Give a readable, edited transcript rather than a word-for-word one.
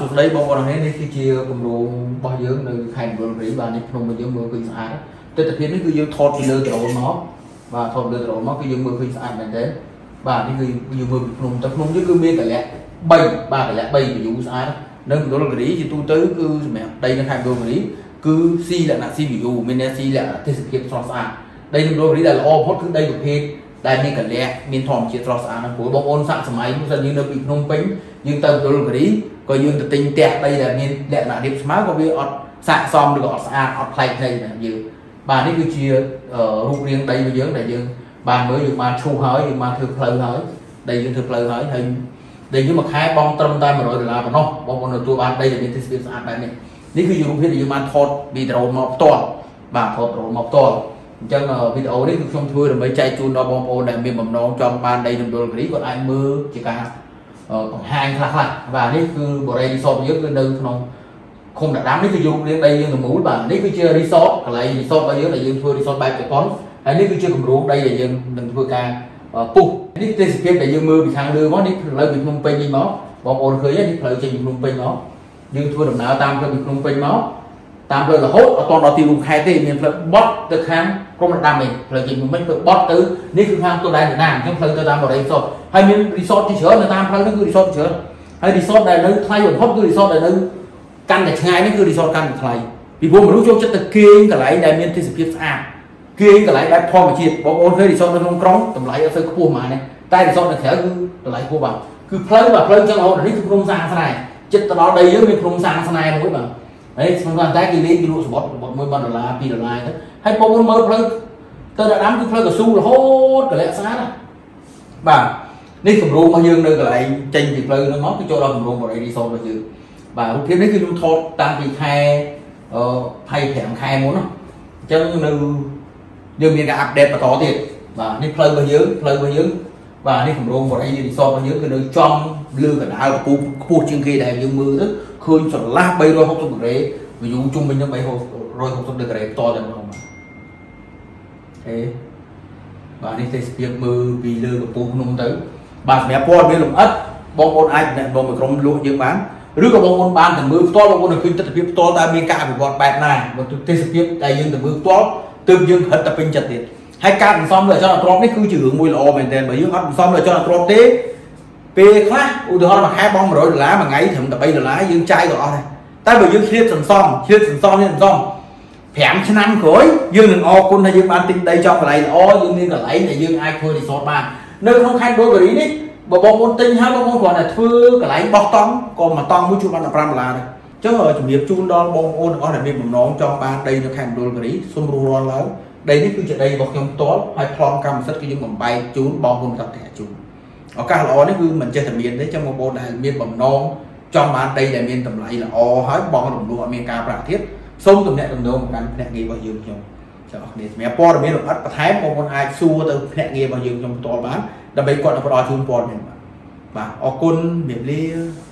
Suốt đấy bông bò này khi chia cùng đồ bao nhiêu người hành vừa rỉ và nếp nồng bao nhiêu mưa kinh sai. Tết tập nó cứ vô thọt lơ trộn nó và thọt lơ trộn nó cứ vô mưa kinh sai mình thế. Và những người vô mưa nồng tập nồng với cứ mê cả lẽ bay ba cả lẽ bay ví dụ sai đó. Nên đó là rỉ thì tu tới cứ mẹ đây là hành vừa rỉ cứ si là si ví dụ mình là si là thế sự kiện tròn sai. Đây là rỉ là o hot cứ đây được hết. Đại miền cẩn lẹ miền thòm chia trò sáng của bông ôn sẵn sớm ấy cũng như nó bị nông bánh nhưng tâm tôi luôn cái coi như tình tẹt đây là miền đẹp là đẹp smart có bị ọt sạn xong được ọt sạn ọt lạnh đây là như bà đi chia ở hụt riêng đây với dưỡng đại dương bà mới được mà thu hỏi nhưng mà thực lợi hỏi đây dương thực lợi hỏi hình đây như một hai bông tâm tay mà rồi là mà nó bông là tôi bạn đây là miền tây miền sạn đại miền nếu cứ dùng thế thì mà thọt bị đầu mọc to bà thọt đầu mọc to chân video đấy không thưa là mấy chai chun đo bom ô đại miền mầm non trong ban đây đồng đô lý còn ai mưa chỉ cả hàng khác lại và đấy cứ bộ đây đi so với cái nơi không không đã đám đấy cứ dùng đến đây nhưng mũi bạn đấy cứ chưa đi so lại đi so bao nhiêu là dương thưa đi so bài cái con đấy cứ chưa cùng đủ đây là dương đừng thưa ca pu đấy tên kia là dương mưa bị thang đưa món đấy lợi bị nung pin đi máu bom ô khơi đấy lợi chỉ bị nung pin máu dương thưa đồng nào tam cho bị nung pin máu tam rồi là hốt ở toàn đó tiêu dùng hai tiền miền phật bót từ hàng không là đam mình là chỉ mình mới bót tứ nếu cứ hàng tôi đây là nàng trong thời tôi làm vào đây rồi hay mình resort thì chữa người ta không nó cứ resort chữa hay resort này nó thay đổi hốt cứ resort này nó căn để ngay nó cứ resort căn thay vì vô một lúc cho chất từ kia cả lại đại miền thì sự kiếp à kia cả lại đại phong mà chìm bọn ôn hơi resort nó không trống tầm lại ở sân cua mà này tay resort là khẽ cứ lại cua bằng cứ phơi và phơi cho nó để không sang thế này chất đó đây với mình không sang thế này mỗi bằng đấy xong rồi cái này cái lụa sọt bọn môi đô la pi đô la đấy hay bông bông mơ phơi tôi đã đám cái phơi cả su là hốt cả lẽ sáng đó bà nên cùng rô mà dương đây cả lại tranh thì phơi nó nói cái chỗ đồng rô vào đây đi so rồi chứ bà hôm kia đấy cái lụa thọt tam thì khai thay thẻm khai muốn không chứ đường miền đã đẹp và to thiệt và nên phơi bao nhiêu và nên cùng rô vào đây đi so bao nhiêu cái nơi trong lư cả đá của khu trên kia đẹp như mưa rất khơi sọt la bay rồi không được đấy ví dụ trung bình nó bay hồ rồi không được đấy to rồi không thế và đi việc mưa vì lừa được bùn nông tới bà mẹ con biết lồng ất bông bồn ai này bông một con lụa như bán rứa có bông bồn ban thì mưa to bông bồn được khi tập việc to ta miền cạn của bọn bẹt này và thực việc đại dương từ mưa to tương dương hết tập bên chặt tiền hai cạn xong rồi cho là con đấy cứ chữ mùi lò mình đèn bởi dưới hấp xong rồi cho là con té bê khác u đó là hai bông rồi lá mà ngay thằng tập bay rồi lá dương trai gọi này ta bởi dương thiết sầm son phèm chân ăn khối dương đừng o con này dương ban tinh đây cho cái này o dương nên là lấy này dương ai thôi thì sọt mà nơi không khai đối với ý đấy bộ con tinh hai bộ con còn là thưa cái lấy bọc tông còn mà tông mới chụp ban là pram là này chứ ở chủ nghiệp chung đo bông ôn có thể bị một nón cho ban đây nó khai đối với ý xung ru lo lắng đây đấy cứ chuyện đây bọc trong tối hay phong cam rất cái những mầm bay chún bông con gặp thẻ chún ở các lo đấy cứ mình chơi thẩm miền đấy trong một bộ này miền mầm non cho ban đây là miền tầm lại là o hết bông đồng lụa miền cà thiết sông tụm nẹt tụm đâu một cái nẹt nghề bao nhiêu trong chợ để mẹ po được mấy đồng ắt thái một con ai xua từ nẹt nghề bao nhiêu trong to bán đầm bấy quạt là con đòi chun po này mà o côn miệng lia